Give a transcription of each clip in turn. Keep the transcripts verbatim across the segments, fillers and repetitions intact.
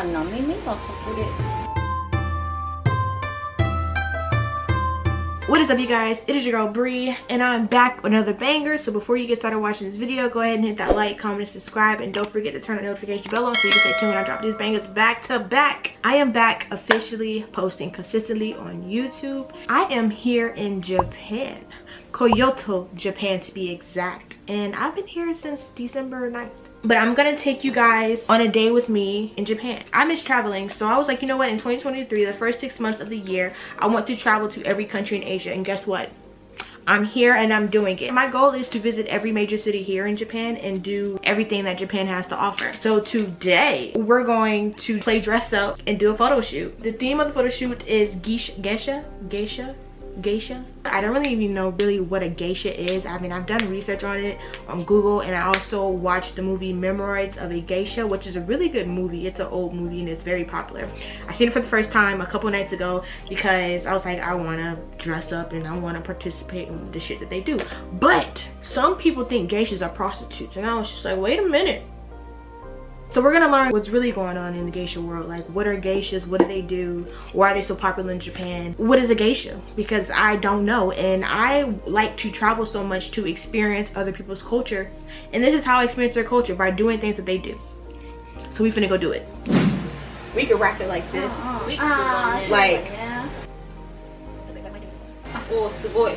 anna mimi What is up, you guys? It is your girl Bree, and I'm back with another banger. So before you get started watching this video, go ahead and hit that like, comment, and subscribe, and don't forget to turn the notification bell on so you can stay tuned when I drop these bangers back to back. I am back officially posting consistently on YouTube. I am here in Japan, Kyoto, Japan to be exact, and I've been here since December ninth. But I'm gonna take you guys on a day with me in Japan. I miss traveling, so I was like, you know what, in twenty twenty-three, the first six months of the year, I want to travel to every country in Asia, and guess what? I'm here and I'm doing it. My goal is to visit every major city here in Japan and do everything that Japan has to offer. So today, we're going to play dress up and do a photo shoot. The theme of the photo shoot is geisha, geisha, geisha. geisha I don't really even know really what a geisha is. I mean, I've done research on it on Google, and I also watched the movie Memoirs of a Geisha, which is a really good movie. It's an old movie and it's very popular. I seen it for the first time a couple nights ago because I was like, I want to dress up and I want to participate in the shit that they do. But some people think geishas are prostitutes, and I was just like, wait a minute. So we're gonna learn what's really going on in the geisha world. Like, what are geishas? What do they do? Why are they so popular in Japan? What is a geisha? Because I don't know, and I like to travel so much to experience other people's culture, and this is how I experience their culture, by doing things that they do. So we finna go do it. We can wrap it like this. Uh-huh. We can uh, do like. Yeah. Oh, sugoi.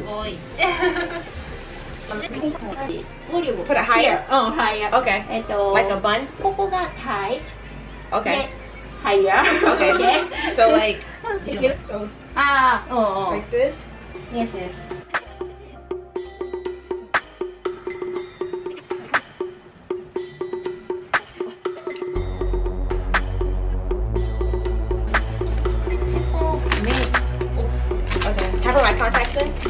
Put it higher? Oh, higher. Okay. Like a bun? Okay. Higher. Okay. Okay. So like, you know, so ah, oh. Like this? Yes, yes.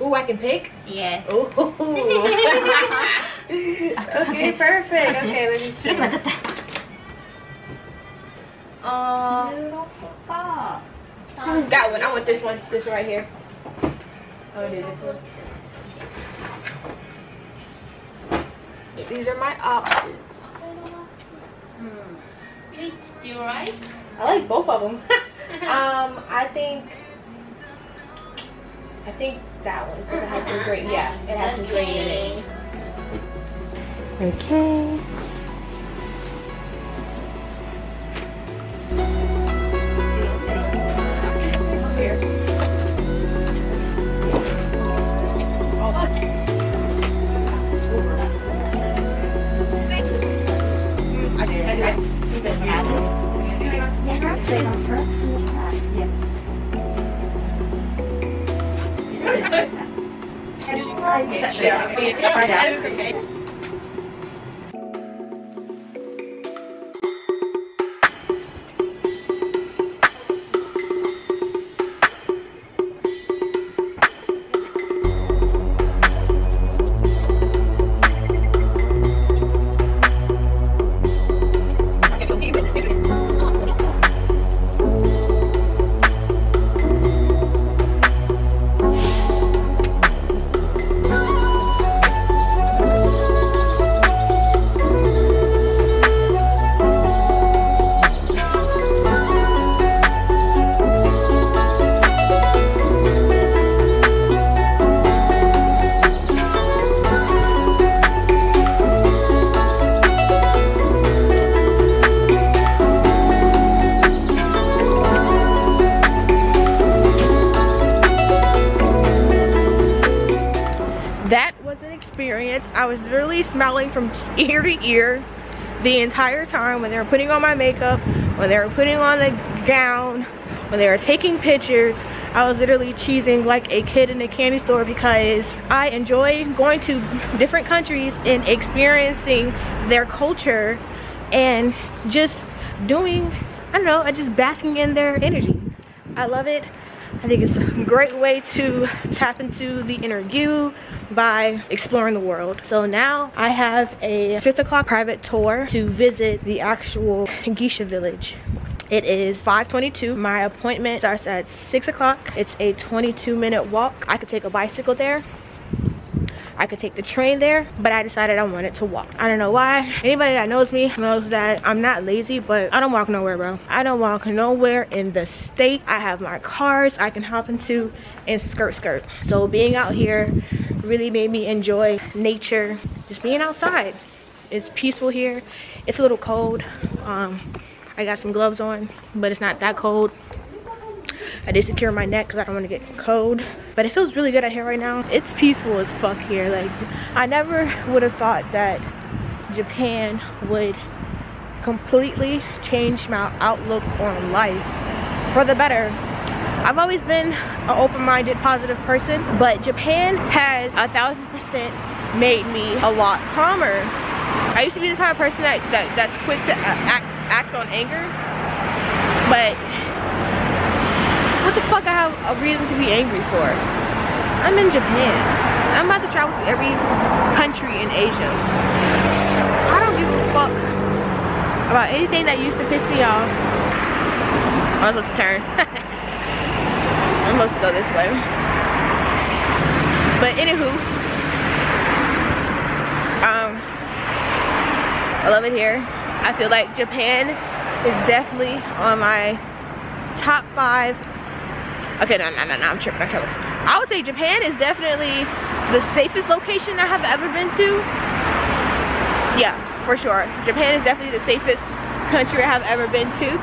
Oh, I can pick? Yes. Oh. Okay, perfect. Okay, let me see. Um, that one. I want this one. This one right here. Oh, dude, this one. These are my options. Wait, do you like? I like both of them. um, I think. I think that one, because it has some green. Yeah, it has some green in it. Okay. Here. Oh. I did. I did. Yes. Yeah. minutes. I was literally smiling from ear to ear the entire time when they were putting on my makeup, when they were putting on the gown, when they were taking pictures. I was literally cheesing like a kid in a candy store because I enjoy going to different countries and experiencing their culture and just doing, I don't know, I just basking in their energy. I love it. I think it's a great way to tap into the inner you by exploring the world. So now I have a six o'clock private tour to visit the actual geisha village. It is five twenty-two. My appointment starts at six o'clock. It's a twenty-two minute walk. I could take a bicycle there. I could take the train there, but I decided I wanted to walk. I don't know why. Anybody that knows me knows that I'm not lazy, but I don't walk nowhere, bro. I don't walk nowhere in the state. I have my cars I can hop into and skirt skirt. So being out here really made me enjoy nature, just being outside. It's peaceful here. It's a little cold. Um, I got some gloves on, but it's not that cold. I did secure my neck because I don't want to get cold, but it feels really good out here right now. It's peaceful as fuck here. Like, I never would have thought that Japan would completely change my outlook on life for the better. I've always been an open-minded, positive person, but Japan has a thousand percent made me a lot calmer. I used to be the type of person that, that that's quick to act act on anger, but what the fuck I have a reason to be angry for? I'm in Japan. I'm about to travel to every country in Asia. I don't give a fuck about anything that used to piss me off. I'm supposed to turn. I'm supposed to go this way. But anywho, um, I love it here. I feel like Japan is definitely on my top five. Okay, no, no, no, no, I'm tripping, I'm tripping. I would say Japan is definitely the safest location I have ever been to. Yeah, for sure. Japan is definitely the safest country I have ever been to.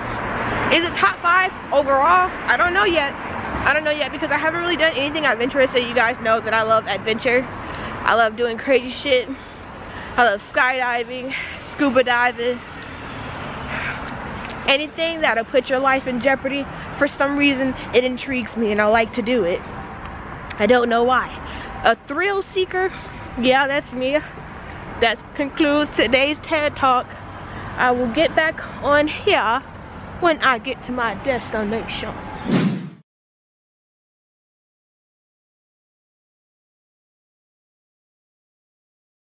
Is it top five overall? I don't know yet. I don't know yet because I haven't really done anything adventurous, so you guys know that I love adventure. I love doing crazy shit. I love skydiving, scuba diving. Anything that'll put your life in jeopardy, for some reason it intrigues me and I like to do it. I don't know why. A thrill seeker? Yeah, that's me. That concludes today's TED Talk. I will get back on here when I get to my destination.